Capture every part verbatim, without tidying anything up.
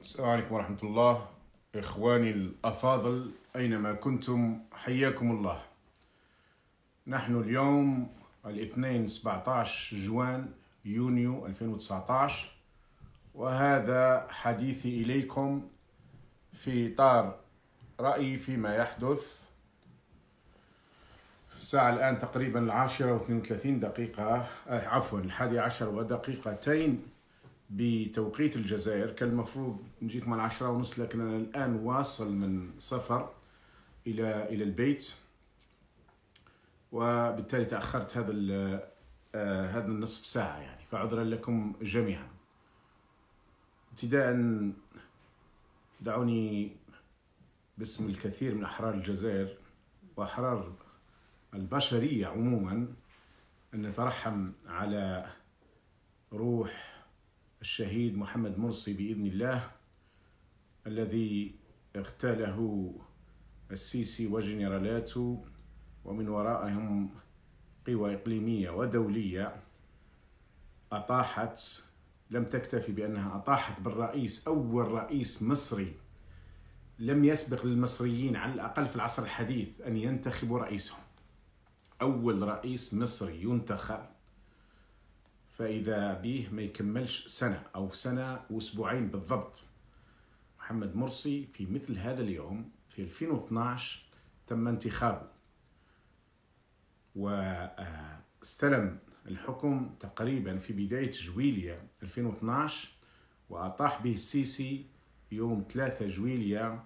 السلام عليكم ورحمة الله. إخواني الأفاضل أينما كنتم حياكم الله. نحن اليوم الاثنين سبعة عشر جوان يونيو ألفين وتسعة عشر، وهذا حديثي إليكم في إطار رأيي فيما يحدث. الساعة الآن تقريبا العاشرة واثنين وثلاثين دقيقة، عفوا الحادي عشر ودقيقتين بتوقيت الجزائر. كان المفروض نجيكم على العشرة ونص، لكن أنا الآن واصل من سفر إلى إلى البيت، وبالتالي تأخرت هذا هذا النصف ساعة يعني، فعذرا لكم جميعا. ابتداء دعوني باسم الكثير من أحرار الجزائر وأحرار البشرية عموما أن نترحم على روح الشهيد محمد مرسي بإذن الله، الذي اغتاله السيسي وجنرالاته ومن ورائهم قوى إقليمية ودولية أطاحت، لم تكتفي بأنها أطاحت بالرئيس، أول رئيس مصري لم يسبق للمصريين على الأقل في العصر الحديث أن ينتخبوا رئيسهم، أول رئيس مصري ينتخب فإذا به ما يكملش سنة أو سنة وأسبوعين بالضبط. محمد مرسي في مثل هذا اليوم في ألفين واثناعش تم انتخابه، واستلم الحكم تقريبا في بداية جويلية ألفين واثناعش، وأطاح به السيسي يوم ثلاثة جويلية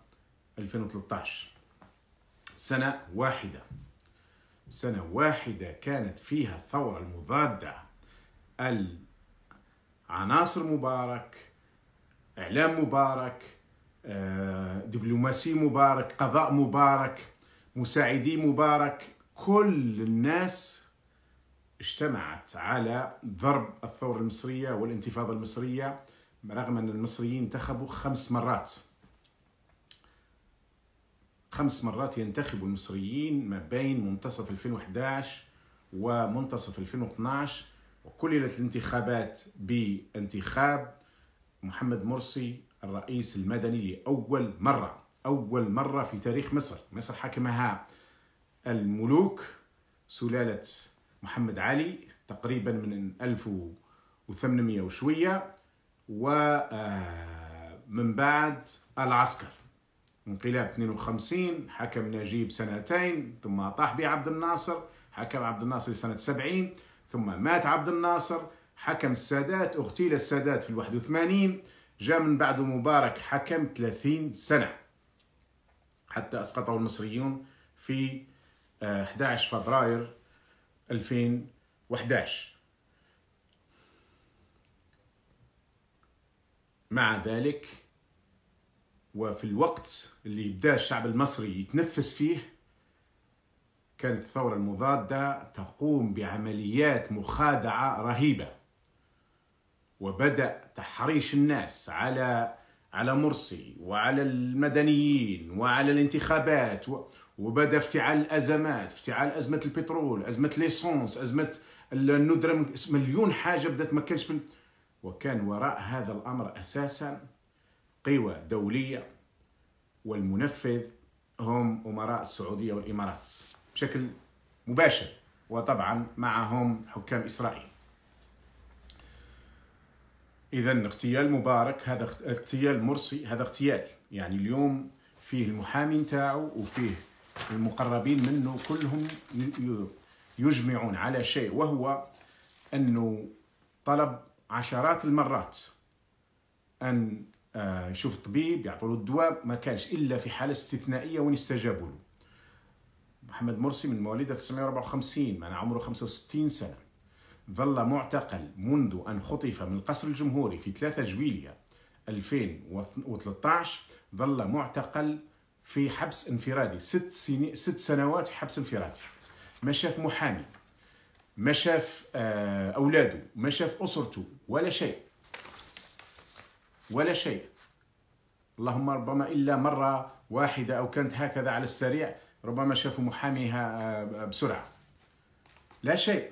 ألفين وثلاثة عشر. سنة واحدة سنة واحدة كانت فيها الثورة المضادة، العناصر مبارك، إعلام مبارك، دبلوماسي مبارك، قضاء مبارك، مساعدي مبارك، كل الناس اجتمعت على ضرب الثورة المصرية والانتفاضة المصرية، رغم أن المصريين انتخبوا خمس مرات خمس مرات ينتخبوا المصريين ما بين منتصف ألفين وأحد عشر ومنتصف ألفين واثناعش، وكللت الانتخابات بانتخاب محمد مرسي الرئيس المدني لأول مرة أول مرة في تاريخ مصر. مصر حكمها الملوك، سلالة محمد علي تقريبا من ألف وثمانمائة وشوية، ومن بعد العسكر. انقلاب اثنين وخمسين حكم نجيب سنتين، ثم أطاح بعبد الناصر، حكم عبد الناصر سنة سبعين، ثم مات عبد الناصر، حكم السادات، اغتيل السادات في الواحد وثمانين، جاء من بعده مبارك حكم ثلاثين سنة حتى أسقطه المصريون في أحد عشر فبراير ألفين وأحد عشر. مع ذلك وفي الوقت اللي بدأ الشعب المصري يتنفس فيه، كانت الثورة المضادة تقوم بعمليات مخادعة رهيبة، وبدأ تحريش الناس على على مرسي وعلى المدنيين وعلى الانتخابات، وبدأ افتعال الأزمات، افتعال أزمة البترول، أزمة ليسونس، أزمة الندرة، مليون حاجة بدأت ما كانش من... وكان وراء هذا الأمر أساسا قوى دولية، والمنفذ هم أمراء السعودية والإمارات بشكل مباشر، وطبعا معهم حكام إسرائيل. إذا اغتيال مبارك، هذا اغتيال مرسي، هذا اغتيال يعني اليوم فيه المحامي نتاعو وفيه المقربين منه كلهم يجمعون على شيء، وهو أنه طلب عشرات المرات أن يشوف الطبيب يعطوا له الدواء، ما كانش إلا في حالة استثنائية وين يستجابوا له. محمد مرسي من مواليد ألف وتسعمائة وأربعة وخمسين، معناها عمره خمسة وستين سنة، ظل معتقل منذ أن خطف من القصر الجمهوري في ثلاثة جويلية ألفين وثلاثة عشر، ظل معتقل في حبس انفرادي ست سنين ست سنوات في حبس انفرادي، ما شاف محامي، ما شاف أولاده، ما شاف أسرته، ولا شيء ولا شيء، اللهم ربما إلا مرة واحدة أو كانت هكذا على السريع، ربما شافوا محاميها بسرعة، لا شيء.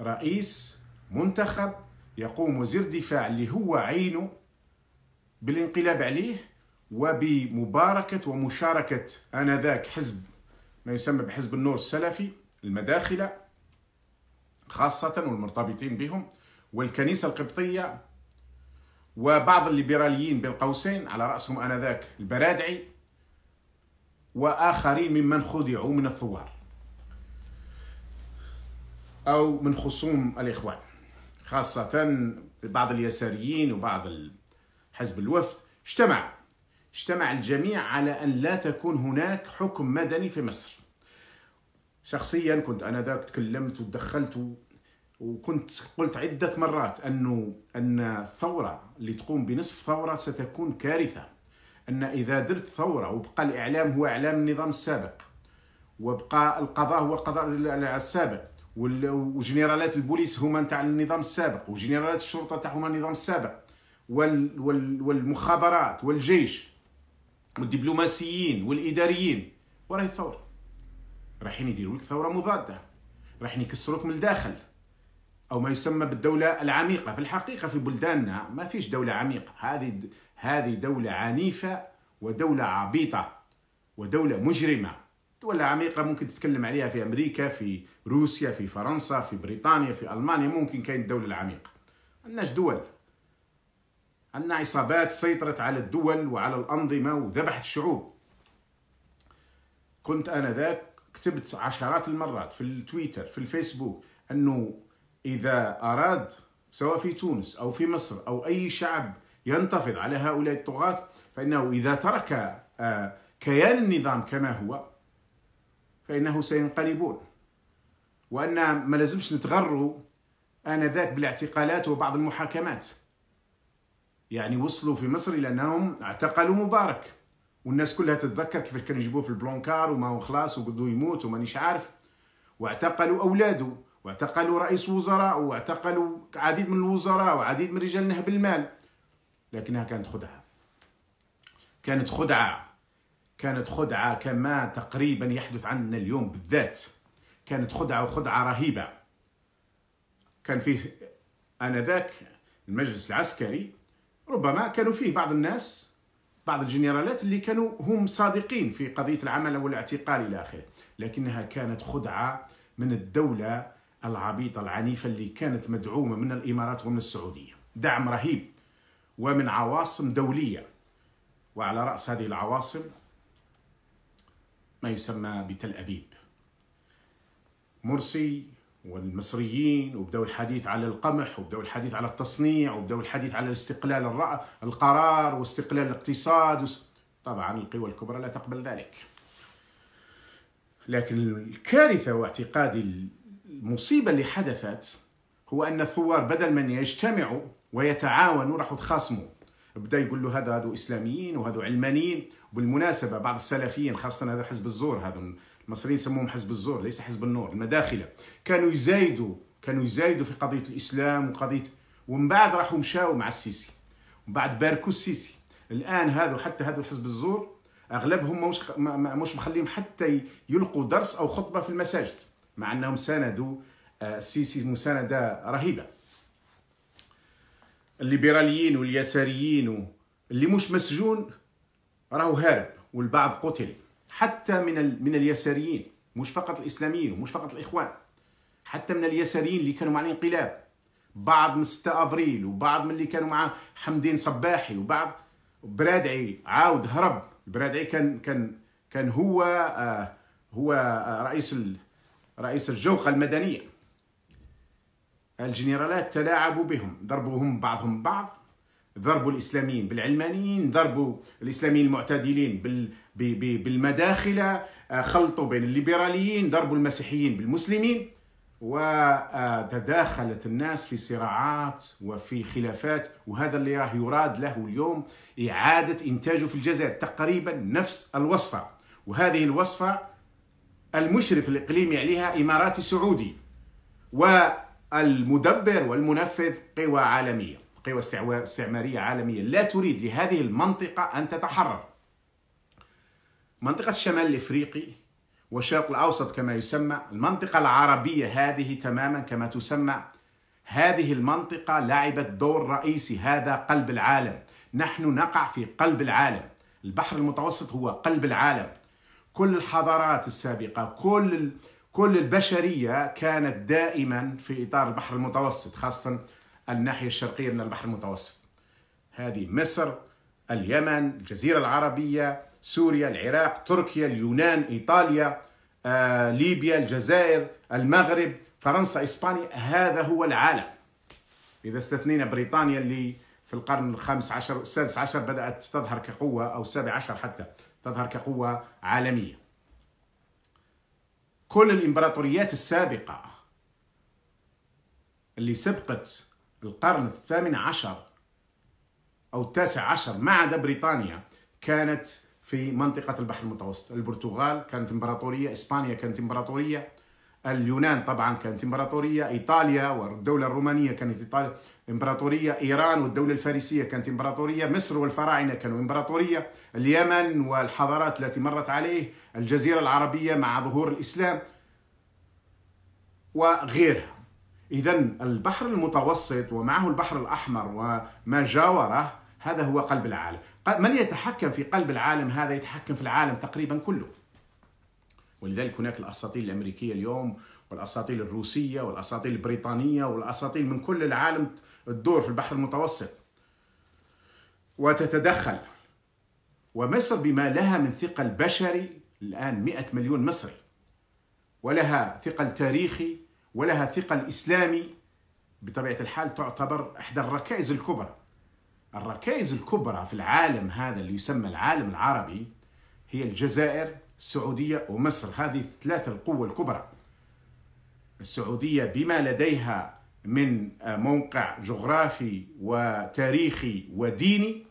رئيس منتخب يقوم وزير دفاع اللي هو عينه بالانقلاب عليه وبمباركة ومشاركة آنذاك حزب ما يسمى بحزب النور السلفي، المداخلة خاصة والمرتبطين بهم، والكنيسة القبطية، وبعض الليبراليين بين قوسين على رأسهم آنذاك البرادعي، وآخرين ممن خدعوا من الثوار أو من خصوم الإخوان، خاصة بعض اليساريين وبعض حزب الوفد. اجتمع اجتمع الجميع على أن لا تكون هناك حكم مدني في مصر. شخصيا كنت أنا ذاك تكلمت ودخلت وكنت قلت عدة مرات أنه أن الثورة اللي تقوم بنصف ثورة ستكون كارثة، أن إذا درت ثورة وبقى الإعلام هو إعلام النظام السابق، وبقى القضاء هو القضاء السابق، وجنرالات البوليس هما نتاع النظام السابق، وجنرالات الشرطة تاعهم النظام السابق، والمخابرات والجيش والدبلوماسيين والإداريين، وراهي الثورة رايحين يديروا لك ثورة مضادة، رايحين يكسروك من الداخل، أو ما يسمى بالدولة العميقة. في الحقيقة في بلداننا ما فيش دولة عميقة، هذه هذه دولة عنيفة ودولة عبيطة ودولة مجرمة. دولة عميقة ممكن تتكلم عليها في أمريكا، في روسيا، في فرنسا، في بريطانيا، في ألمانيا، ممكن كاين الدولة العميقة. عندناش دول، عندنا عصابات سيطرت على الدول وعلى الأنظمة وذبحت الشعوب. كنت أنا ذاك كتبت عشرات المرات في التويتر في الفيسبوك أنه إذا أراد سواء في تونس أو في مصر أو أي شعب ينتفض على هؤلاء الطغاة، فإنه إذا ترك كيان النظام كما هو فإنه سينقلبون، وأن ما لازمش نتغروا آنذاك بالاعتقالات وبعض المحاكمات. يعني وصلوا في مصر إلى أنهم اعتقلوا مبارك، والناس كلها تتذكر كيف كانوا يجيبوه في البلونكار وما هو خلاص وبدو يموت ومانيش عارف، واعتقلوا أولاده، واعتقلوا رئيس وزراء، واعتقلوا عديد من الوزراء وعديد من رجال نهب المال. لكنها كانت خدعة، كانت خدعة، كانت خدعة كما تقريبا يحدث عندنا اليوم بالذات. كانت خدعة وخدعة رهيبة. كان فيه آنذاك المجلس العسكري ربما كانوا فيه بعض الناس، بعض الجنرالات اللي كانوا هم صادقين في قضية العمل والاعتقال إلى آخره، لكنها كانت خدعة من الدولة العبيطة العنيفة اللي كانت مدعومة من الإمارات ومن السعودية، دعم رهيب، ومن عواصم دولية، وعلى رأس هذه العواصم ما يسمى بتل أبيب. مرسي والمصريين وبدأوا الحديث على القمح، وبدأوا الحديث على التصنيع، وبدأوا الحديث على استقلال القرار واستقلال الاقتصاد. طبعا القوى الكبرى لا تقبل ذلك، لكن الكارثة واعتقادي المصيبة اللي حدثت هو أن الثوار بدل من يجتمعوا ويتعاونوا راحوا تخاصموا. بدا يقول له هذا هذو اسلاميين وهذو علمانيين. وبالمناسبه بعض السلفيين خاصه هذا حزب الزور، هذا المصريين يسموهم حزب الزور ليس حزب النور، المداخله، كانوا يزايدوا كانوا يزايدوا في قضيه الاسلام وقضيه، ومن بعد راحوا مشاو مع السيسي، ومن بعد باركوا السيسي. الان هذو حتى هذو حزب الزور اغلبهم مش مش مخليهم حتى يلقوا درس او خطبه في المساجد، مع انهم ساندوا السيسي مسانده رهيبه. الليبراليين واليساريين اللي مش مسجون راهو هارب، والبعض قتل، حتى من من اليساريين، مش فقط الاسلاميين ومش فقط الاخوان، حتى من اليساريين اللي كانوا مع الانقلاب، بعض من ستة أبريل، وبعض من اللي كانوا مع حمدين صباحي، وبعض برادعي عاود هرب. برادعي كان كان كان هو آه هو آه رئيس رئيس الجوخه المدنيه. الجنرالات تلاعبوا بهم، ضربوهم بعضهم بعض، ضربوا الإسلاميين بالعلمانيين، ضربوا الإسلاميين المعتدلين بالمداخلة، خلطوا بين الليبراليين، ضربوا المسيحيين بالمسلمين، وتداخلت الناس في صراعات وفي خلافات. وهذا اللي راه يراد له اليوم إعادة إنتاجه في الجزائر، تقريبا نفس الوصفة، وهذه الوصفة المشرف الإقليمي عليها إماراتي سعودي، و المدبر والمنفذ قوى عالمية، قوى استعمارية عالمية لا تريد لهذه المنطقة أن تتحرر. منطقة الشمال الإفريقي والشرق الأوسط كما يسمى، المنطقة العربية هذه تماما كما تسمى، هذه المنطقة لعبت دور رئيسي، هذا قلب العالم، نحن نقع في قلب العالم، البحر المتوسط هو قلب العالم. كل الحضارات السابقة، كل كل البشرية كانت دائما في إطار البحر المتوسط، خاصة الناحية الشرقية من البحر المتوسط. هذه مصر، اليمن، الجزيرة العربية، سوريا، العراق، تركيا، اليونان، إيطاليا، آه، ليبيا، الجزائر، المغرب، فرنسا، إسبانيا، هذا هو العالم. إذا استثنينا بريطانيا اللي في القرن الخامس عشر والسادس عشر بدأت تظهر كقوة، أو السابع عشر حتى تظهر كقوة عالمية. كل الإمبراطوريات السابقة اللي سبقت القرن الثامن عشر أو التاسع عشر ما عدا بريطانيا كانت في منطقة البحر المتوسط. البرتغال كانت إمبراطورية، إسبانيا كانت إمبراطورية، اليونان طبعا كانت إمبراطورية، إيطاليا والدولة الرومانية كانت إيطاليا إمبراطورية، إيران والدولة الفارسية كانت إمبراطورية، مصر والفراعنة كانوا إمبراطورية، اليمن والحضارات التي مرت عليه، الجزيرة العربية مع ظهور الإسلام وغيرها. إذا البحر المتوسط ومعه البحر الأحمر وما جاوره هذا هو قلب العالم. من يتحكم في قلب العالم هذا يتحكم في العالم تقريبا كله. ولذلك هناك الأساطيل الأمريكية اليوم والأساطيل الروسية والأساطيل البريطانية والأساطيل من كل العالم تدور في البحر المتوسط وتتدخل. ومصر بما لها من ثقل بشري، الآن مئة مليون مصري، ولها ثقل تاريخي ولها ثقل إسلامي، بطبيعة الحال تعتبر إحدى الركائز الكبرى. الركائز الكبرى في العالم هذا اللي يسمى العالم العربي هي الجزائر، السعودية ومصر، هذه الثلاثة القوى الكبرى. السعودية بما لديها من موقع جغرافي وتاريخي وديني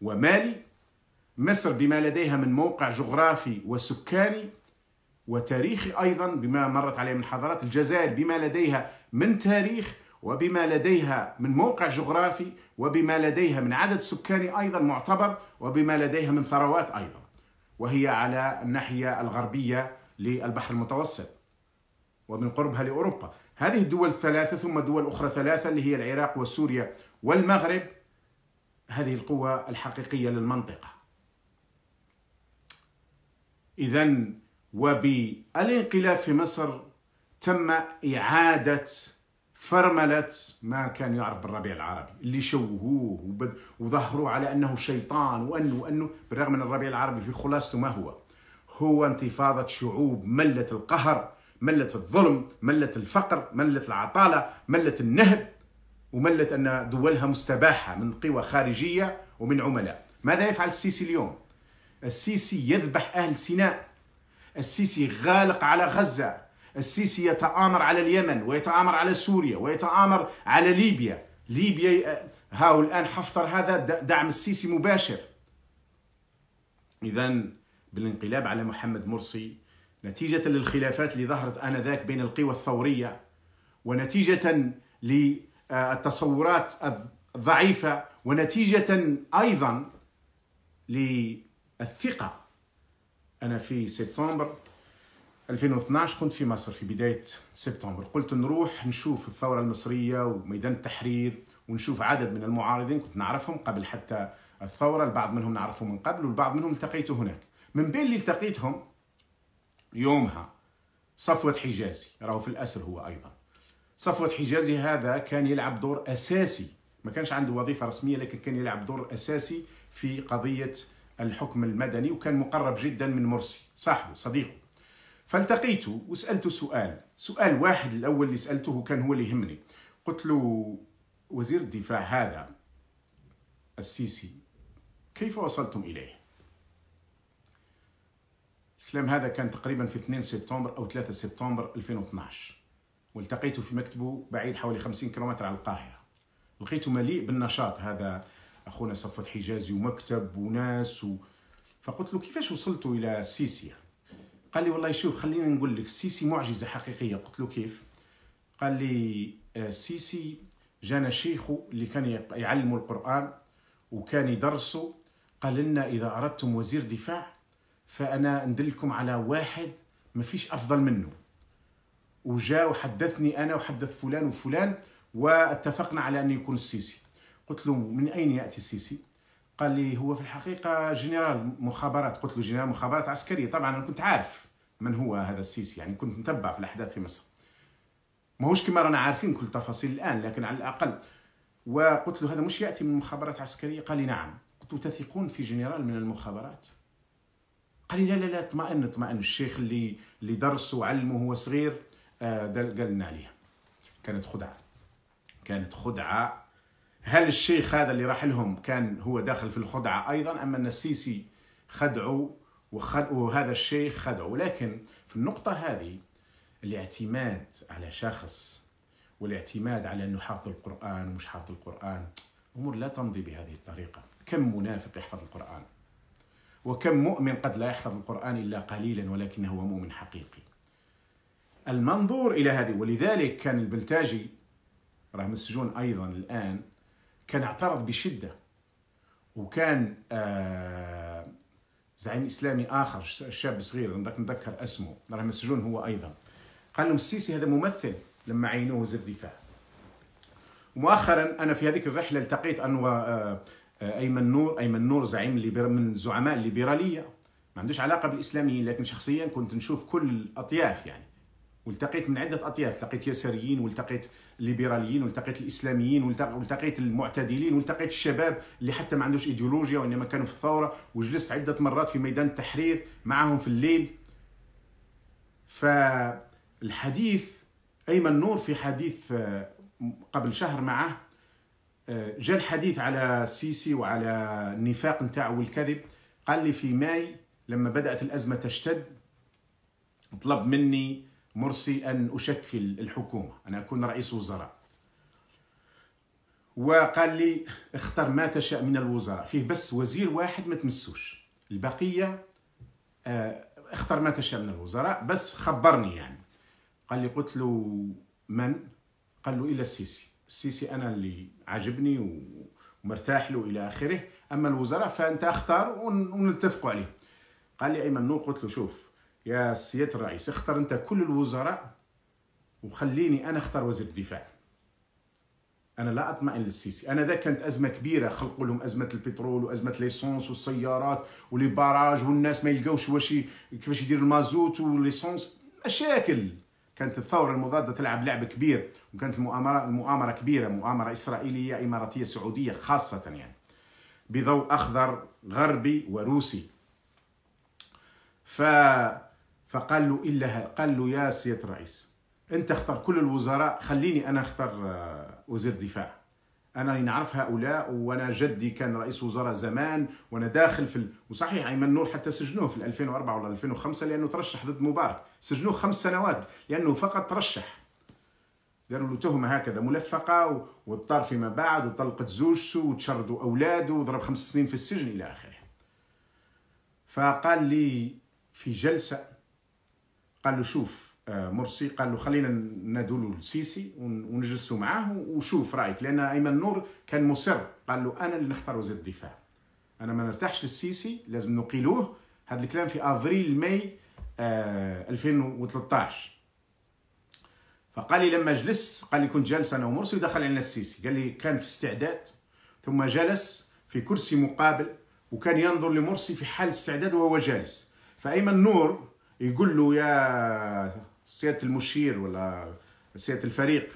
ومالي، مصر بما لديها من موقع جغرافي وسكاني وتاريخي أيضا بما مرت عليه من حضارات، الجزائر بما لديها من تاريخ وبما لديها من موقع جغرافي وبما لديها من عدد سكاني أيضا معتبر وبما لديها من ثروات أيضا، وهي على الناحية الغربية للبحر المتوسط ومن قربها لأوروبا. هذه الدول الثلاثة ثم دول أخرى ثلاثة اللي هي العراق وسوريا والمغرب، هذه القوة الحقيقية للمنطقة. إذن وبالانقلاب في مصر تم إعادة فرملة ما كان يعرف بالربيع العربي، اللي شوهوه وظهروا على أنه شيطان وأنه وأنه بالرغم من الربيع العربي في خلاصته ما هو؟ هو انتفاضة شعوب ملت القهر، ملت الظلم، ملت الفقر، ملت العطالة، ملت النهب، وملت أن دولها مستباحة من قوى خارجية ومن عملاء. ماذا يفعل السيسي اليوم؟ السيسي يذبح أهل سيناء، السيسي غالق على غزة، السيسي يتآمر على اليمن ويتآمر على سوريا ويتآمر على ليبيا. ليبيا هاو الآن حفتر هذا دعم السيسي مباشر. إذا بالانقلاب على محمد مرسي نتيجة للخلافات اللي ظهرت آنذاك بين القوى الثورية ونتيجة للتصورات الضعيفة ونتيجة أيضا للثقة. أنا في سبتمبر ألفين واثناعش كنت في مصر، في بداية سبتمبر قلت نروح نشوف الثورة المصرية وميدان التحرير ونشوف عدد من المعارضين كنت نعرفهم قبل حتى الثورة، البعض منهم نعرفه من قبل والبعض منهم التقيته هناك. من بين اللي التقيتهم يومها صفوت حجازي، راهو في الأسر هو أيضا. صفوت حجازي هذا كان يلعب دور أساسي، ما كانش عنده وظيفة رسمية لكن كان يلعب دور أساسي في قضية الحكم المدني وكان مقرب جدا من مرسي، صاحبه صديقه. فالتقيته وسألته سؤال، سؤال واحد الأول اللي سألته كان هو اللي يهمني. قلت له وزير الدفاع هذا السيسي كيف وصلتم إليه؟ الكلام هذا كان تقريبا في اثنين سبتمبر أو ثلاثة سبتمبر ألفين واثناعش، والتقيته في مكتبه بعيد حوالي خمسين كيلومتر على القاهرة. لقيته مليء بالنشاط هذا أخونا صفوت حجازي ومكتب وناس و... فقلت له كيفاش وصلتوا إلى السيسي؟ قال لي والله شوف خليني نقول لك، السيسي معجزة حقيقية. قلت له كيف؟ قال لي السيسي جانا شيخه اللي كان يعلموا القرآن وكان يدرسوا، قال لنا إذا أردتم وزير دفاع فأنا ندلكم على واحد ما فيش أفضل منه، وجاء وحدثني أنا وحدث فلان وفلان واتفقنا على أن يكون السيسي. قلت له من أين يأتي السيسي؟ قال لي هو في الحقيقة جنرال مخابرات. قلت له جنرال مخابرات عسكرية. طبعا أنا كنت عارف من هو هذا السيسي، يعني كنت متبع في الأحداث في مصر، ماهوش كما رانا عارفين كل تفاصيل الآن، لكن على الأقل. وقلت له هذا مش يأتي من مخابرات عسكرية؟ قال لي نعم. قلت له تثقون في جنرال من المخابرات؟ قال لي لا لا لا، اطمئن اطمئن، الشيخ اللي اللي درس وعلمه وهو صغير قال لنا عليها. كانت خدعة، كانت خدعة. هل الشيخ هذا اللي راح لهم كان هو داخل في الخدعة أيضا، أما أن السيسي خدعه وهذا الشيخ خدعه؟ ولكن في النقطة هذه الاعتماد على شخص والاعتماد على أنه حافظ القرآن ومش حافظ القرآن، أمور لا تمضي بهذه الطريقة. كم منافق يحفظ القرآن، وكم مؤمن قد لا يحفظ القرآن إلا قليلا ولكنه هو مؤمن حقيقي. المنظور إلى هذه، ولذلك كان البلتاجي راه من السجون أيضا الآن، كان اعترض بشدة، وكان آه زعيم إسلامي آخر شاب صغير نتذكر اسمه راه من السجون هو أيضا، قال لهم السيسي هذا ممثل لما عينوه وزير الدفاع. ومؤخرا أنا في هذيك الرحلة التقيت أنور آه أيمن نور، أيمن نور زعيم من زعماء الليبرالية، ما عندوش علاقة بالإسلاميين، لكن شخصيا كنت نشوف كل الأطياف يعني، والتقيت من عدة أطياف، لقيت يساريين والتقيت ليبراليين والتقيت الإسلاميين والتقيت المعتدلين والتقيت الشباب اللي حتى ما عندوش إيديولوجيا وإنما كانوا في الثورة، وجلست عدة مرات في ميدان التحرير معهم في الليل. فالحديث أيمن نور في حديث قبل شهر معه جاء الحديث على السيسي وعلى النفاق نتاعو والكذب، قال لي في ماي لما بدأت الأزمة تشتد طلب مني مرسي أن أشكل الحكومة، أنا أكون رئيس وزراء، وقال لي اختر ما تشاء من الوزراء، فيه بس وزير واحد ما تمسوش، البقية اختر ما تشاء من الوزراء بس خبرني يعني. قال لي قلت له من؟ قال له إلا السيسي، السيسي أنا اللي عاجبني ومرتاح له إلى آخره، أما الوزراء فأنت اختار ونتفقوا عليه. قال لي أيمن نور، قلت له شوف يا سيادة الرئيس، اختر أنت كل الوزراء وخليني أنا اختار وزير الدفاع، أنا لا أطمئن للسيسي. أنا ذا كانت أزمة كبيرة، خلقوا لهم أزمة البترول وأزمة ليسونس والسيارات والباراج والناس ما يلقوش واش كيفاش يديروا المازوت والليسونس، مشاكل. كانت الثورة المضادة تلعب لعب كبير، وكانت المؤامرة المؤامرة كبيرة، مؤامرة إسرائيلية إماراتية سعودية خاصة يعني، بضوء أخضر غربي وروسي. ف فقال له إلا، قال له يا سيادة الرئيس أنت اختار كل الوزراء، خليني أنا اختار وزير دفاع، أنا نعرف هؤلاء وأنا جدي كان رئيس وزراء زمان وأنا داخل في ال... وصحيح أيمن نور حتى سجنوه في ألفين وأربعة ولا ألفين وخمسة لأنه ترشح ضد مبارك، سجنوه خمس سنوات لأنه فقط ترشح، داروا له تهمة هكذا ملفقة واضطر فيما بعد وطلقت زوجته وتشردوا أولاده وضرب خمس سنين في السجن إلى آخره. فقال لي في جلسة، قال له شوف مرسي، قال له خلينا ندولو السيسي ونجلسوا معاه وشوف رايك، لان ايمن نور كان مصر، قال له انا اللي نختار وزير الدفاع، انا ما نرتاحش للسيسي، لازم نقيلوه. هذا الكلام في افريل ماي آه ألفين وثلاطاش. فقال لي لما جلس، قال لي كنت جالس انا ومرسي ودخل علينا السيسي، قال لي كان في استعداد، ثم جلس في كرسي مقابل وكان ينظر لمرسي في حال استعداد وهو جالس. فايمن نور يقول له يا سيادة المشير ولا سيادة الفريق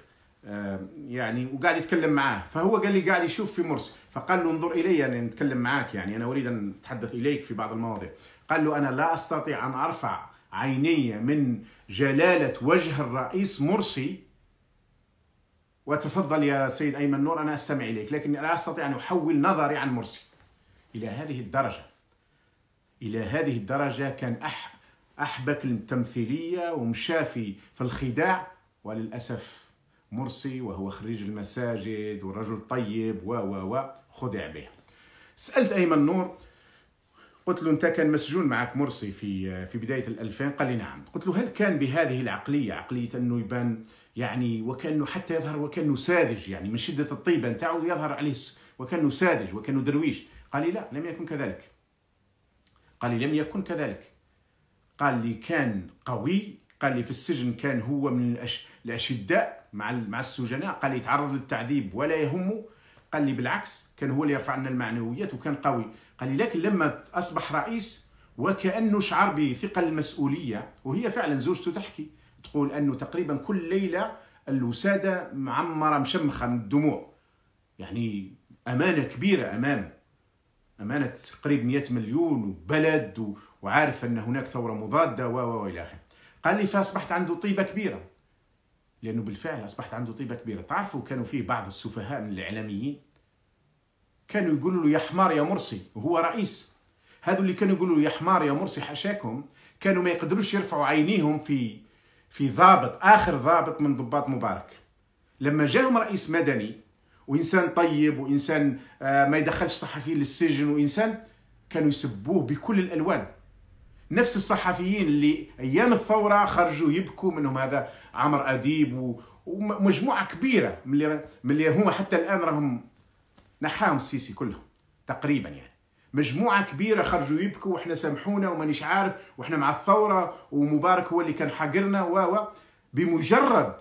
يعني، وقاعد يتكلم معاه، فهو قال لي قاعد يشوف في مرسي، فقال له انظر إلي أنا نتكلم معاك يعني، أنا أريد أن أتحدث إليك في بعض المواضيع. قال له أنا لا أستطيع أن أرفع عيني من جلالة وجه الرئيس مرسي، وتفضل يا سيد أيمن نور أنا أستمع إليك، لكن لا أستطيع أن أحول نظري عن مرسي. إلى هذه الدرجة، إلى هذه الدرجة كان أح أحبك التمثيلية ومشافي في الخداع. وللأسف مرسي وهو خريج المساجد والرجل طيب و و و خدع به. سألت أيمن نور قلت له أنت كان مسجون معك مرسي في في بداية الألفين؟ قال لي نعم. قلت له هل كان بهذه العقلية، عقلية أنه يبان يعني وكأنه حتى يظهر وكأنه ساذج يعني من شدة الطيبة نتاعو يظهر عليه وكأنه ساذج وكأنه درويش؟ قال لي لا لم يكن كذلك. قال لي لم يكن كذلك. قال لي كان قوي، قال لي في السجن كان هو من الأش... الأشداء مع مع السجناء، قال لي يتعرض للتعذيب ولا يهمه، قال لي بالعكس كان هو اللي رفع لنا المعنويات وكان قوي، قال لي لكن لما اصبح رئيس وكانه شعر بثقل المسؤوليه، وهي فعلا زوجته تحكي تقول انه تقريبا كل ليله الوساده معمره مشمخه من الدموع، يعني امانه كبيره امامه، امانه قريب مئة مليون وبلد وعارف ان هناك ثوره مضاده و الى اخره. قال لي فاصبحت عنده طيبه كبيره، لانه بالفعل اصبحت عنده طيبه كبيره. تعرفوا كانوا فيه بعض السفهاء من الاعلاميين كانوا يقولوا له يا حمار يا مرسي وهو رئيس، هذو اللي كانوا يقولوا له يا حمار يا مرسي حاشاكم كانوا ما يقدروش يرفعوا عينيهم في في ضابط، اخر ضابط من ضباط مبارك. لما جاهم رئيس مدني وانسان طيب وانسان ما يدخلش صحفيين للسجن وانسان، كانوا يسبوه بكل الالوان. نفس الصحفيين اللي ايام الثوره خرجوا يبكوا، منهم هذا عمر اديب ومجموعه كبيره من اللي هما حتى الان راهم نحاهم السيسي كلهم تقريبا، يعني مجموعه كبيره خرجوا يبكوا واحنا سامحونا ومانيش عارف واحنا مع الثوره ومبارك هو اللي كان حاقرنا و بمجرد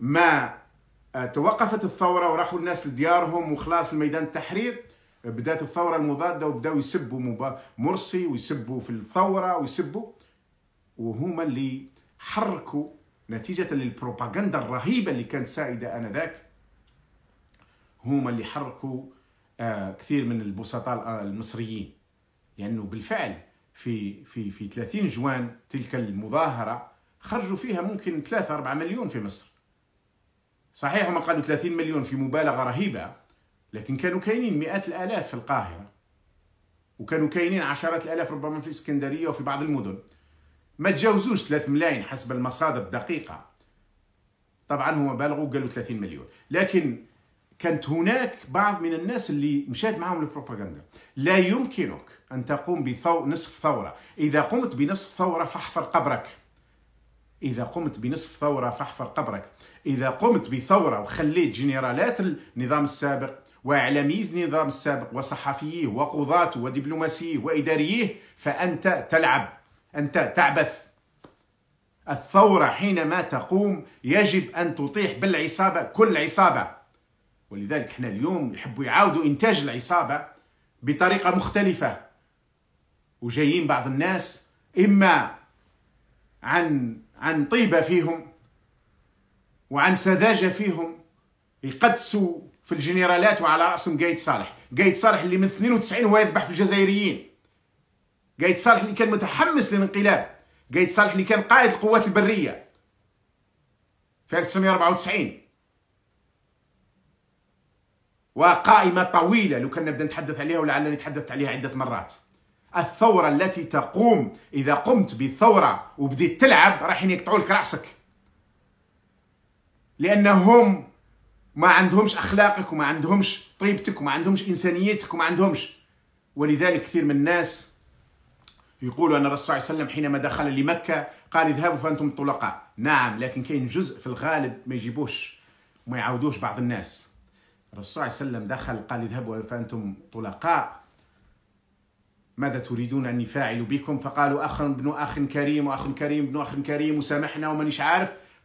ما توقفت الثوره وراحوا الناس لديارهم وخلاص الميدان التحرير بدات الثوره المضاده وبداوا يسبوا مرسي ويسبوا في الثوره ويسبوا، وهما اللي حركوا نتيجه للبروباغندا الرهيبه اللي كانت سائده انذاك، هما اللي حركوا آه كثير من البسطاء المصريين، لانه يعني بالفعل في في في ثلاثين جوان تلك المظاهره خرجوا فيها ممكن ثلاثة أربعة مليون في مصر. صحيح هما قالوا ثلاثين مليون في مبالغه رهيبه، لكن كانوا كاينين مئات الآلاف في القاهرة، وكانوا كاينين عشرات الآلاف ربما في اسكندرية وفي بعض المدن، ما تجاوزوش ثلاثة ملايين حسب المصادر الدقيقة. طبعا هما بالغوا قالوا ثلاثين مليون، لكن كانت هناك بعض من الناس اللي مشات معهم البروباغندا. لا يمكنك أن تقوم بثو... نصف ثورة، إذا قمت بنصف ثورة فاحفر قبرك. إذا قمت بنصف ثورة فاحفر قبرك، إذا قمت بثورة وخليت جنرالات النظام السابق وإعلامي النظام السابق وصحفيه وقضاته ودبلوماسيه وإداريه فأنت تلعب، أنت تعبث. الثورة حينما تقوم يجب أن تطيح بالعصابة كل عصابة، ولذلك احنا اليوم يحبوا يعاودوا إنتاج العصابة بطريقة مختلفة، وجايين بعض الناس إما عن عن طيبة فيهم وعن سذاجة فيهم يقدسوا في الجنرالات وعلى رأسهم القايد صالح، القايد صالح اللي من اثنين وتسعين هو يذبح في الجزائريين، القايد صالح اللي كان متحمس للانقلاب، القايد صالح اللي كان قائد القوات البرية في ألف وتسعمئة وأربعة وتسعين، وقائمة طويلة لو كان نبدأ نتحدث عليها ولعلني تحدثت عليها عدة مرات. الثورة التي تقوم، إذا قمت بالثورة وبديت تلعب رايحين يقطعوا لك رأسك، لأنهم ما عندهمش أخلاقك وما عندهمش طيبتك وما عندهمش إنسانيتك وما عندهمش. ولذلك كثير من الناس يقولوا أن الرسول صلى الله عليه وسلم حينما دخل لمكة قال اذهبوا فأنتم الطلقاء. نعم، لكن كاين جزء في الغالب ما يجيبوش وما يعاودوش بعض الناس. الرسول صلى الله عليه وسلم دخل قال اذهبوا فأنتم طلقاء، ماذا تريدون أني فاعل بكم؟ فقالوا أخ بن أخ كريم وأخ كريم بن أخ كريم وسامحنا ومانيش عارف.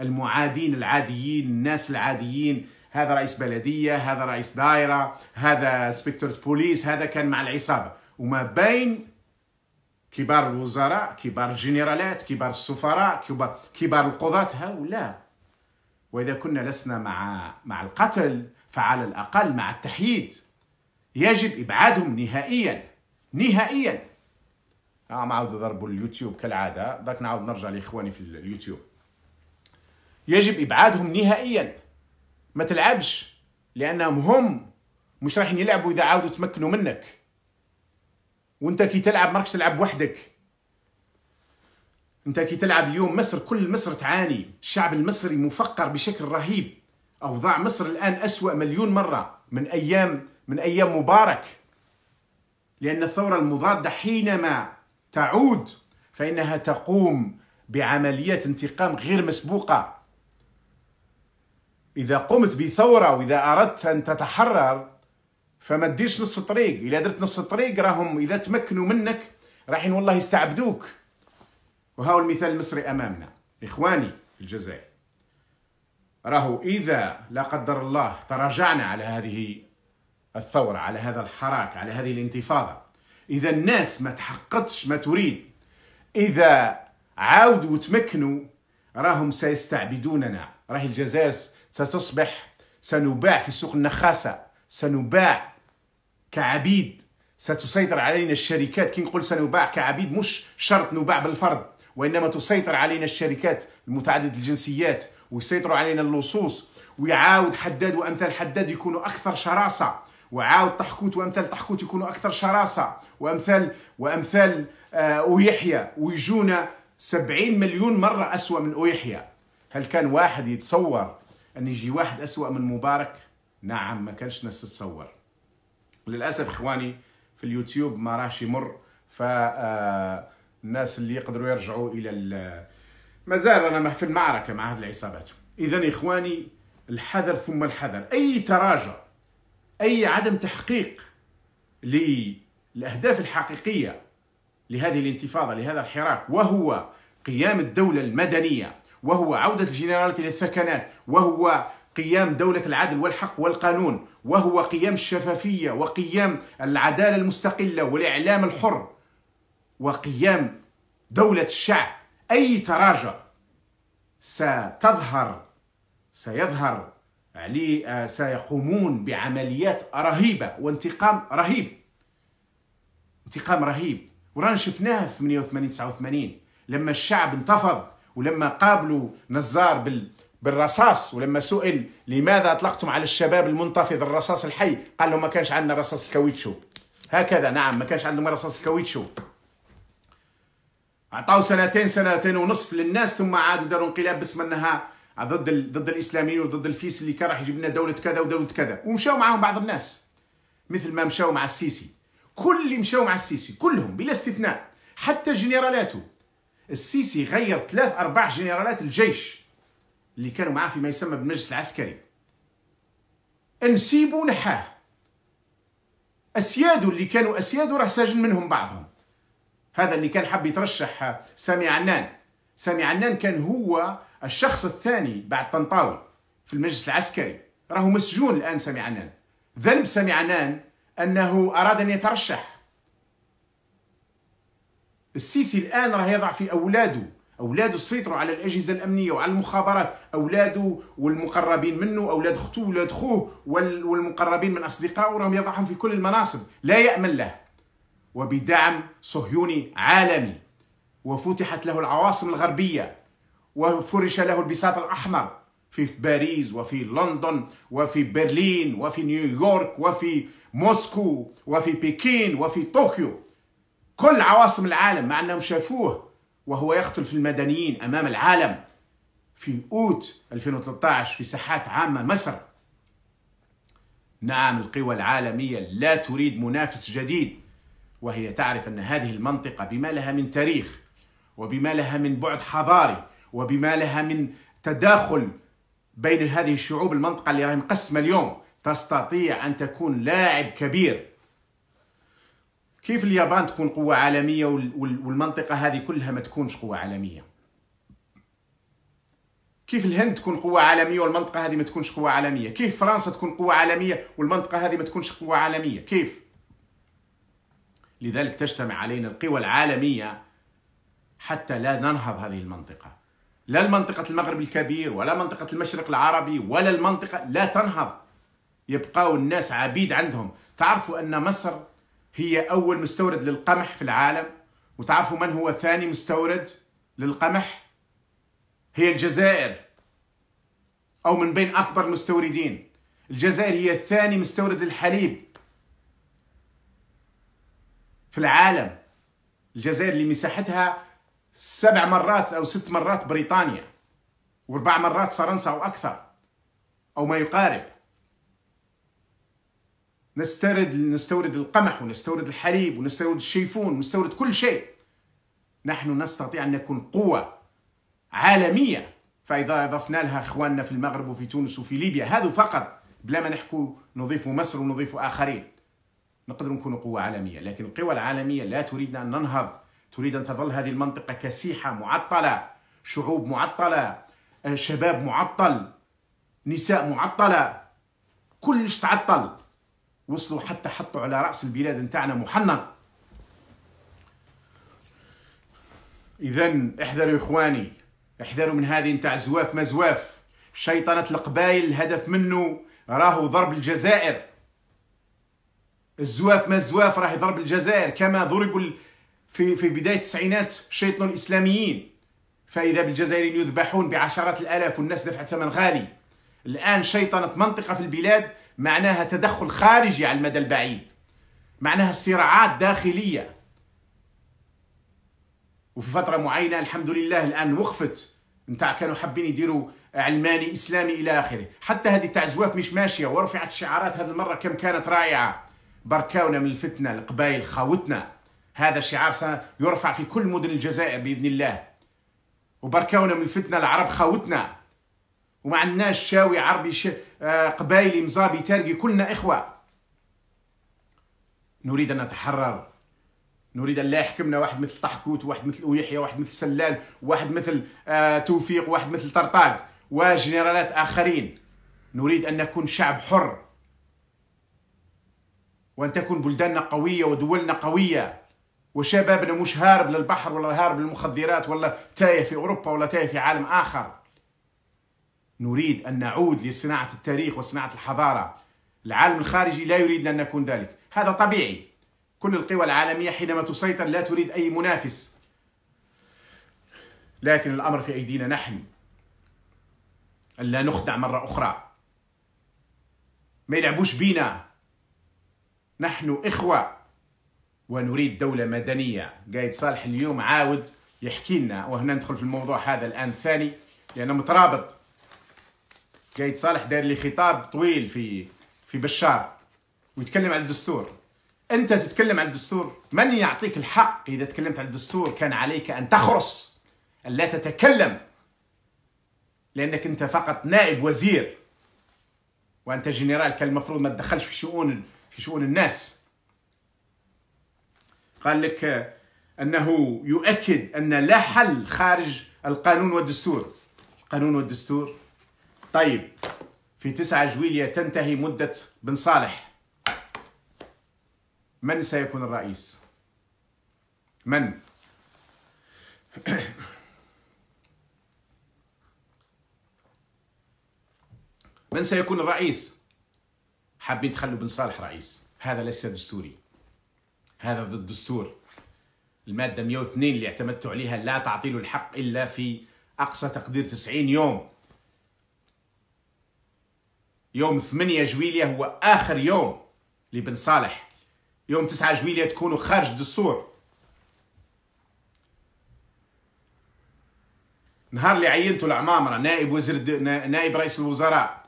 المعادين العاديين، الناس العاديين، هذا رئيس بلدية، هذا رئيس دائرة، هذا سبكتور بوليس، هذا كان مع العصابة، وما بين كبار الوزراء، كبار الجنرالات، كبار السفراء، كبار, كبار القضاة، هؤلاء. وإذا كنا لسنا مع مع القتل فعلى الأقل مع التحييد، يجب إبعادهم نهائيا نهائيا. آه نعاود ضربوا اليوتيوب كالعادة، ذاك نعاود نرجع لإخواني في اليوتيوب. يجب إبعادهم نهائيا، ما تلعبش، لأنهم هم مش رايحين يلعبوا إذا عاودوا تمكنوا منك، وأنت كي تلعب ماكش تلعب وحدك. انت كي تلعب اليوم مصر، كل مصر تعاني، الشعب المصري مفقر بشكل رهيب، اوضاع مصر الان اسوأ مليون مره من ايام من ايام مبارك، لان الثوره المضاده حينما تعود فانها تقوم بعمليات انتقام غير مسبوقه. اذا قمت بثوره واذا اردت ان تتحرر فما تديرش نص الطريق، اذا درت نص الطريق راهم اذا تمكنوا منك رايحين والله يستعبدوك. وهاو المثال المصري امامنا اخواني في الجزائر، راهو اذا لا قدر الله تراجعنا على هذه الثوره، على هذا الحراك، على هذه الانتفاضه، اذا الناس ما تحققتش ما تريد، اذا عاودوا وتمكنوا راهم سيستعبدوننا، راهي الجزائر ستصبح، سنباع في سوق النخاسه، سنباع كعبيد، ستسيطر علينا الشركات. كي نقول سنباع كعبيد مش شرط نباع بالفرد، وإنما تسيطر علينا الشركات المتعددة الجنسيات ويسيطروا علينا اللصوص، ويعاود حداد وأمثال حداد يكونوا أكثر شراسة، وعاود تحكوت وأمثال تحكوت يكونوا أكثر شراسة، وأمثال وأمثال أويحيا، ويجونا سبعين مليون مرة أسوأ من أويحيا. هل كان واحد يتصور أن يجي واحد أسوأ من مبارك؟ نعم، ما كانش ناس تتصور. للأسف إخواني في اليوتيوب ما راهش يمر، فالناس اللي يقدروا يرجعوا الى مازال رانا في المعركه مع هذه العصابات. اذا اخواني الحذر ثم الحذر، اي تراجع، اي عدم تحقيق للاهداف الحقيقيه لهذه الانتفاضه، لهذا الحراك، وهو قيام الدوله المدنيه، وهو عوده الجنرالات الى الثكنات، وهو قيام دولة العدل والحق والقانون، وهو قيام الشفافية، وقيام العدالة المستقلة والإعلام الحر، وقيام دولة الشعب. أي تراجع ستظهر سيظهر عليه سيقومون بعمليات رهيبة وانتقام رهيب، انتقام رهيب. ورانا شفناها في ثمانية وثمانين تسعة وثمانين لما الشعب انتفض، ولما قابلوا نزار بال بالرصاص، ولما سئل لماذا أطلقتم على الشباب المنتفض الرصاص الحي، قال لهم ما كانش عندنا رصاص الكاويتشو هكذا. نعم، ما كانش عندهم رصاص الكاويتشو، عطاو سنتين سنتين ونصف للناس، ثم عادوا داروا انقلاب باسم انها ضد ال... ضد الاسلاميين وضد الفيس اللي كان راح يجيب لنا دولة كذا ودولة كذا، ومشاو معاهم بعض الناس مثل ما مشاو مع السيسي. كل اللي مشاو مع السيسي كلهم بلا استثناء، حتى جنرالاته. السيسي غير ثلاث أربع جنرالات الجيش اللي كانوا معاه فيما يسمى بالمجلس العسكري، انسيبوا نحاه. اسيادو اللي كانوا اسيادو راه ساجن منهم بعضهم. هذا اللي كان حب يترشح سامي عنان، سامي عنان كان هو الشخص الثاني بعد طنطاوي في المجلس العسكري، راهو مسجون الان سامي عنان. ذنب سامي عنان انه اراد ان يترشح. السيسي الان راه يضع في اولاده، أولاده سيطروا على الأجهزة الأمنية وعلى المخابرات، أولاده والمقربين منه، أولاد أخته، أولاد أخوه، والمقربين من أصدقائه، راهم يضعهم في كل المناصب، لا يأمن له، وبدعم صهيوني عالمي، وفتحت له العواصم الغربية، وفرش له البساط الأحمر في باريس وفي لندن وفي برلين وفي نيويورك وفي موسكو وفي بكين وفي طوكيو، كل عواصم العالم، مع أنهم شافوه وهو يقتل في المدنيين أمام العالم في أوت ألفين وثلاثة عشر في ساحات عامة مصر. نعم، القوى العالمية لا تريد منافس جديد، وهي تعرف أن هذه المنطقة بما لها من تاريخ، وبما لها من بعد حضاري، وبما لها من تداخل بين هذه الشعوب، المنطقة اللي راهي مقسمة اليوم، تستطيع أن تكون لاعب كبير. كيف اليابان تكون قوة عالمية والمنطقة هذه كلها ما تكونش قوة عالمية؟ كيف الهند تكون قوة عالمية والمنطقة هذه ما تكونش قوة عالمية؟ كيف فرنسا تكون قوة عالمية والمنطقة هذه ما تكونش قوة عالمية؟ كيف؟ لذلك تجتمع علينا القوى العالمية حتى لا ننهض هذه المنطقة. لا منطقة المغرب الكبير، ولا منطقة المشرق العربي، ولا المنطقة، لا تنهض، يبقاو الناس عبيد عندهم. تعرفوا أن مصر هي أول مستورد للقمح في العالم، وتعرفوا من هو ثاني مستورد للقمح؟ هي الجزائر، أو من بين أكبر المستوردين. الجزائر هي ثاني مستورد للحليب في العالم. الجزائر اللي مساحتها سبع مرات أو ست مرات بريطانيا، واربع مرات فرنسا أو أكثر أو ما يقارب. نستورد نستورد القمح ونستورد الحليب ونستورد الشيفون ونستورد كل شيء. نحن نستطيع أن نكون قوة عالمية. فإذا أضفنا لها إخواننا في المغرب وفي تونس وفي ليبيا، هذا فقط بلا ما نحكو نضيف مصر ونضيف آخرين، نقدر نكون قوة عالمية. لكن القوى العالمية لا تريدنا أن ننهض، تريد أن تظل هذه المنطقة كسيحة معطلة، شعوب معطلة، شباب معطل، نساء معطلة، كلش تعطل. وصلوا حتى حطوا على رأس البلاد نتاعنا محنط. إذا احذروا إخواني، احذروا من هذه نتاع زواف ما زواف، شيطنة القبائل الهدف منه راهو ضرب الجزائر. الزواف ما زواف راه يضرب الجزائر كما ضربوا في في بداية التسعينات شيطنوا الإسلاميين، فإذا بالجزائريين يذبحون بعشرات الآلاف والناس دفعت ثمن غالي. الآن شيطنة منطقة في البلاد معناها تدخل خارجي على المدى البعيد، معناها صراعات داخلية. وفي فترة معينة الحمد لله الآن وقفت، نتاع كانوا حابين يديروا علماني إسلامي إلى آخره. حتى هذه تاع زواف مش ماشية، ورفعت الشعارات هذه المرة كم كانت رائعة: بركاونا من الفتنة، القبائل خاوتنا. هذا الشعار سيرفع في كل مدن الجزائر بإذن الله. وبركاونا من الفتنة، العرب خاوتنا، وما عندناش شاوي عربي ش... آه قبايلي مزابي تارقي، كلنا إخوة. نريد أن نتحرر، نريد أن لا يحكمنا واحد مثل طحكوت، واحد مثل أويحيا، واحد مثل سلال، واحد مثل آه توفيق، واحد مثل طرطاق وجنرالات آخرين. نريد أن نكون شعب حر، وأن تكون بلداننا قوية ودولنا قوية، وشبابنا مش هارب للبحر ولا هارب للمخدرات ولا تايه في أوروبا ولا تايه في عالم آخر. نريد أن نعود لصناعة التاريخ وصناعة الحضارة. العالم الخارجي لا يريد أن نكون ذلك، هذا طبيعي. كل القوى العالمية حينما تسيطر لا تريد أي منافس، لكن الأمر في أيدينا نحن أن لا نخدع مرة أخرى، ما يلعبوش بينا. نحن إخوة ونريد دولة مدنية. القايد صالح اليوم عاود يحكي لنا، وهنا ندخل في الموضوع هذا الآن الثاني لأنه مترابط. القايد صالح داير لي خطاب طويل في في بشار ويتكلم عن الدستور. أنت تتكلم عن الدستور، من يعطيك الحق؟ إذا تكلمت عن الدستور كان عليك أن تخرس، أن لا تتكلم، لأنك أنت فقط نائب وزير، وأنت جنرال كان المفروض ما تدخلش في شؤون في شؤون الناس. قال لك أنه يؤكد أن لا حل خارج القانون والدستور. القانون والدستور؟ طيب، في تسعة جويلية تنتهي مدة بن صالح. من سيكون الرئيس؟ من؟ من سيكون الرئيس؟ حابين تخلوا بن صالح رئيس، هذا ليس دستوري، هذا ضد الدستور. المادة مئة واثنين اللي اعتمدت عليها لا تعطي له الحق إلا في أقصى تقدير تسعين يوم. يوم ثمانية جويلية هو آخر يوم لبن صالح، يوم تسعة جويلية تكونوا خارج الدستور. نهار اللي عينته العمامرة نائب وزير نائب رئيس الوزراء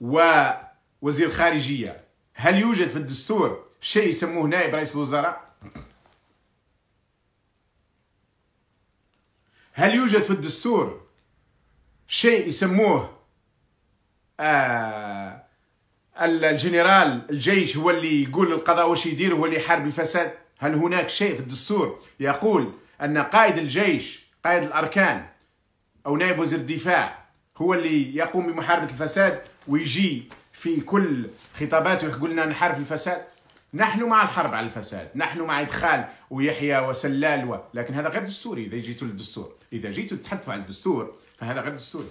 ووزير خارجية، هل يوجد في الدستور شيء يسموه نائب رئيس الوزراء؟ هل يوجد في الدستور شيء يسموه آه الجنرال الجيش هو اللي يقول للقضاء واش يدير، هو اللي يحارب الفساد؟ هل هناك شيء في الدستور يقول أن قائد الجيش، قائد الأركان، أو نائب وزير الدفاع هو اللي يقوم بمحاربة الفساد ويجي في كل خطاباته يقول لنا نحارب الفساد؟ نحن مع الحرب على الفساد، نحن مع إدخال ويحيى وسلال و... لكن هذا غير دستوري. إذا جيتوا للدستور، إذا جيتوا تتحدثوا عن الدستور فهذا غير دستوري،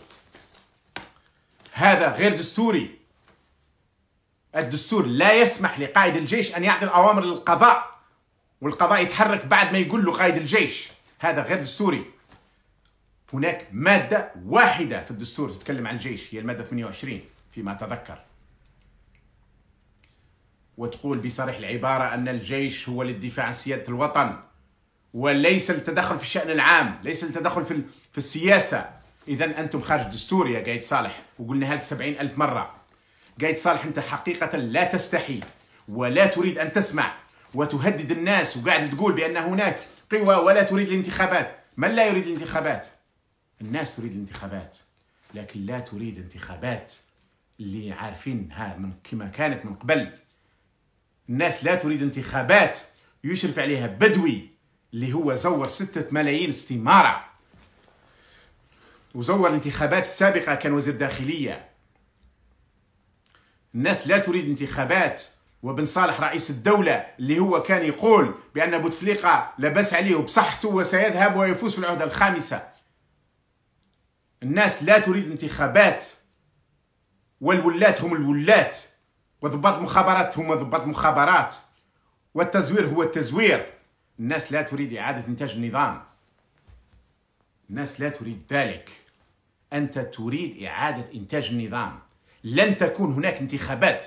هذا غير دستوري. الدستور لا يسمح لقائد الجيش أن يعطي الأوامر للقضاء والقضاء يتحرك بعد ما يقول له قائد الجيش، هذا غير دستوري. هناك مادة واحدة في الدستور تتكلم عن الجيش، هي المادة ثمانية وعشرين فيما أتذكر، وتقول بصريح العبارة أن الجيش هو للدفاع عن سيادة الوطن وليس التدخل في الشأن العام، ليس التدخل في في السياسة. إذا أنتم خارج دستور يا قايد صالح، وقلناها لك سبعين ألف مرة. قايد صالح أنت حقيقة لا تستحي ولا تريد أن تسمع وتهدد الناس، وقاعد تقول بأن هناك قوى ولا تريد الانتخابات. من لا يريد الانتخابات؟ الناس تريد الانتخابات، لكن لا تريد انتخابات اللي عارفينها من كما كانت من قبل. الناس لا تريد انتخابات يشرف عليها بدوي اللي هو زور ستة ملايين استمارة، وزور الانتخابات السابقة كان وزير داخلية. الناس لا تريد انتخابات وبن صالح رئيس الدولة اللي هو كان يقول بأن بوتفليقة لبس عليه بصحته وسيذهب ويفوز في العهدة الخامسة. الناس لا تريد انتخابات والولاة هم الولاة، وضباط المخابرات هم ضباط المخابرات، والتزوير هو التزوير. الناس لا تريد إعادة إنتاج النظام، الناس لا تريد ذلك. أنت تريد إعادة إنتاج النظام. لن تكون هناك انتخابات.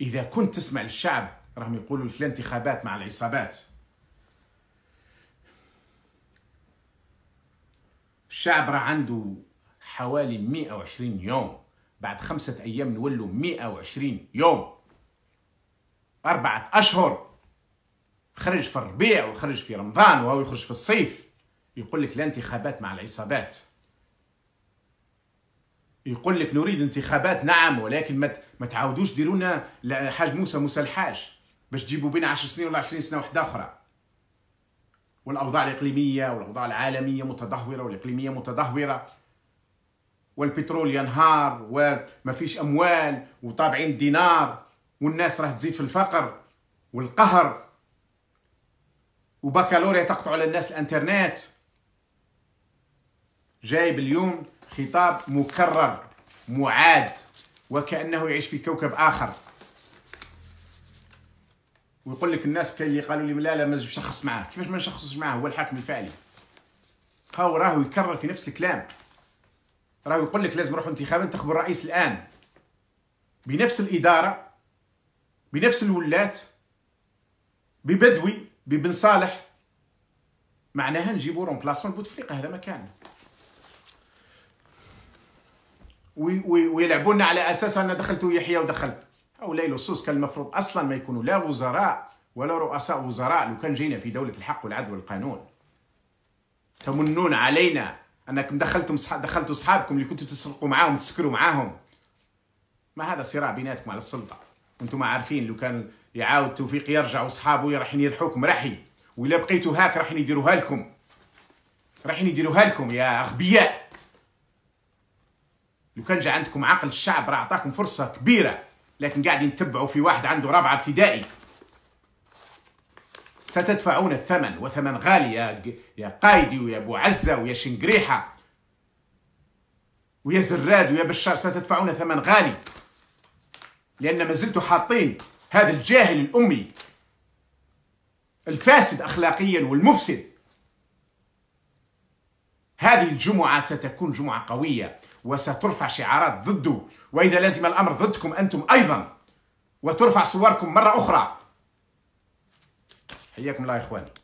إذا كنت تسمع للشعب راهم يقولوا لك لا انتخابات مع العصابات. الشعب راه عنده حوالي مئة وعشرين يوم، بعد خمسة أيام نولوا مئة وعشرين يوم، أربعة أشهر. خرج في الربيع وخرج في رمضان وهو يخرج في الصيف، يقول لك لا انتخابات مع العصابات، يقول لك نريد انتخابات نعم، ولكن ما ما تعاودوش ديروا لنا حاج موسى موسى الحاج باش تجيبوا بين عشر سنين ولا عشرين سنه وحده اخرى. والاوضاع الاقليميه والاوضاع العالميه متدهوره والاقليميه متدهوره، والبترول ينهار وما فيش اموال وطابعين دينار، والناس راه تزيد في الفقر والقهر، وبكالوريا تقطع على الناس الانترنت. جايب اليوم خطاب مكرر معاد وكأنه يعيش في كوكب آخر، ويقول لك الناس كاين اللي قالوا لي لا لا ما نشخص معاه. كيفاش ما نشخصش معاه؟ هو الحاكم الفعلي. هاو راهو يكرر في نفس الكلام، راهو يقول لك لازم نروحوا انتخابات ننتخبوا الرئيس الآن، بنفس الإدارة بنفس الولاة ببدوي ببن صالح، معناها نجيبو رومبلاسون بوتفليقة. هذا ما كان، ويلعبوا لنا على اساس انا دخلت يحيى ودخلت. هؤلاء اللصوص كان المفروض اصلا ما يكونوا لا وزراء ولا رؤساء وزراء لو كان جينا في دوله الحق والعدل والقانون. تمنون علينا انكم دخلتم دخلتوا اصحابكم اللي كنتوا تسرقوا معاهم تسكروا معاهم. ما هذا صراع بيناتكم على السلطه، وانتم عارفين لو كان يعاود توفيق يرجع واصحابه راحين يضحوكم رحي، وإلا بقيتوا هاك راحين يديروها لكم، راحين يديروها لكم يا اغبياء. لو كان جا عندكم عقل الشعب راه عطاكم فرصة كبيرة، لكن قاعدين تتبعوا في واحد عنده رابعة ابتدائي. ستدفعون الثمن، وثمن غالي يا يا قايدي ويا بو عزة ويا شنقريحة ويا زراد ويا بشار، ستدفعون ثمن غالي، لأن ما زلتوا حاطين هذا الجاهل الأمي الفاسد أخلاقيا والمفسد. هذه الجمعة ستكون جمعة قوية، وسترفع شعارات ضده، وإذا لازم الأمر ضدكم أنتم أيضا، وترفع صوركم مرة أخرى. حياكم الله يا إخواني.